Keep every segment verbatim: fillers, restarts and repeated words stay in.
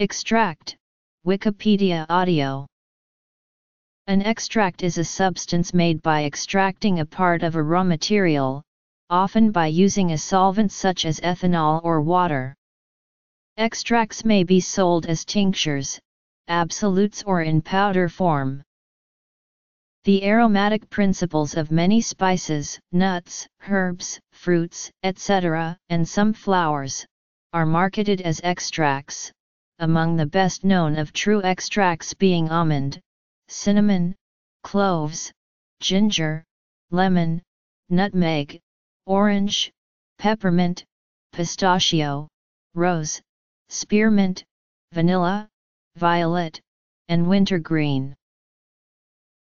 Extract, Wikipedia audio. An extract is a substance made by extracting a part of a raw material, often by using a solvent such as ethanol or water. Extracts may be sold as tinctures, absolutes or in powder form. The aromatic principles of many spices, nuts, herbs, fruits, et cetera, and some flowers, are marketed as extracts, among the best known of true extracts being almond, cinnamon, cloves, ginger, lemon, nutmeg, orange, peppermint, pistachio, rose, spearmint, vanilla, violet, and wintergreen.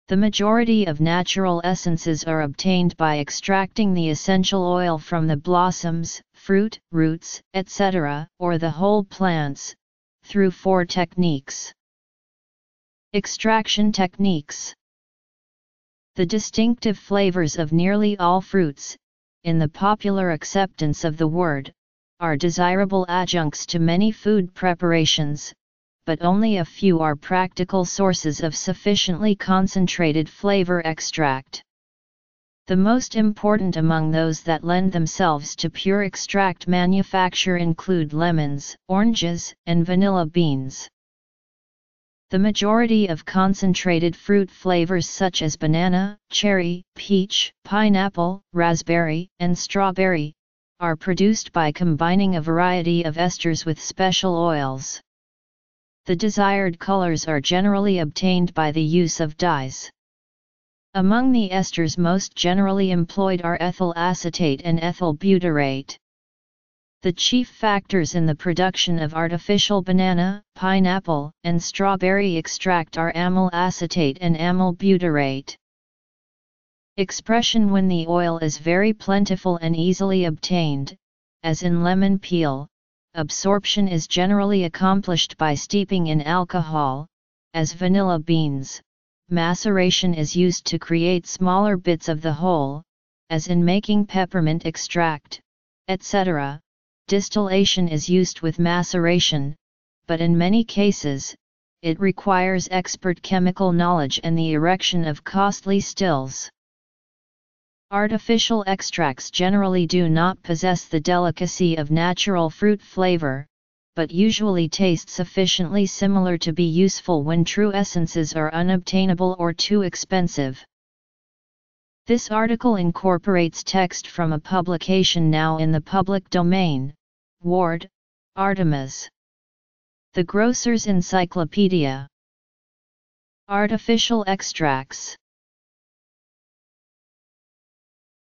The majority of natural essences are obtained by extracting the essential oil from the blossoms, fruit, roots, et cetera, or the whole plants, through four techniques. Extraction techniques. The distinctive flavors of nearly all fruits, in the popular acceptance of the word, are desirable adjuncts to many food preparations, but only a few are practical sources of sufficiently concentrated flavor extract. The most important among those that lend themselves to pure extract manufacture include lemons, oranges, and vanilla beans. The majority of concentrated fruit flavors such as banana, cherry, peach, pineapple, raspberry, and strawberry, are produced by combining a variety of esters with special oils. The desired colors are generally obtained by the use of dyes. Among the esters most generally employed are ethyl acetate and ethyl butyrate. The chief factors in the production of artificial banana, pineapple, and strawberry extract are amyl acetate and amyl butyrate. Expression when the oil is very plentiful and easily obtained, as in lemon peel. Absorption is generally accomplished by steeping in alcohol, as vanilla beans. Maceration is used to create smaller bits of the whole, as in making peppermint extract, et cetera. Distillation is used with maceration, but in many cases, it requires expert chemical knowledge and the erection of costly stills. Artificial extracts generally do not possess the delicacy of natural fruit flavor, but usually taste sufficiently similar to be useful when true essences are unobtainable or too expensive. This article incorporates text from a publication now in the public domain, Ward, Artemis. The Grocer's Encyclopedia. Artificial extracts.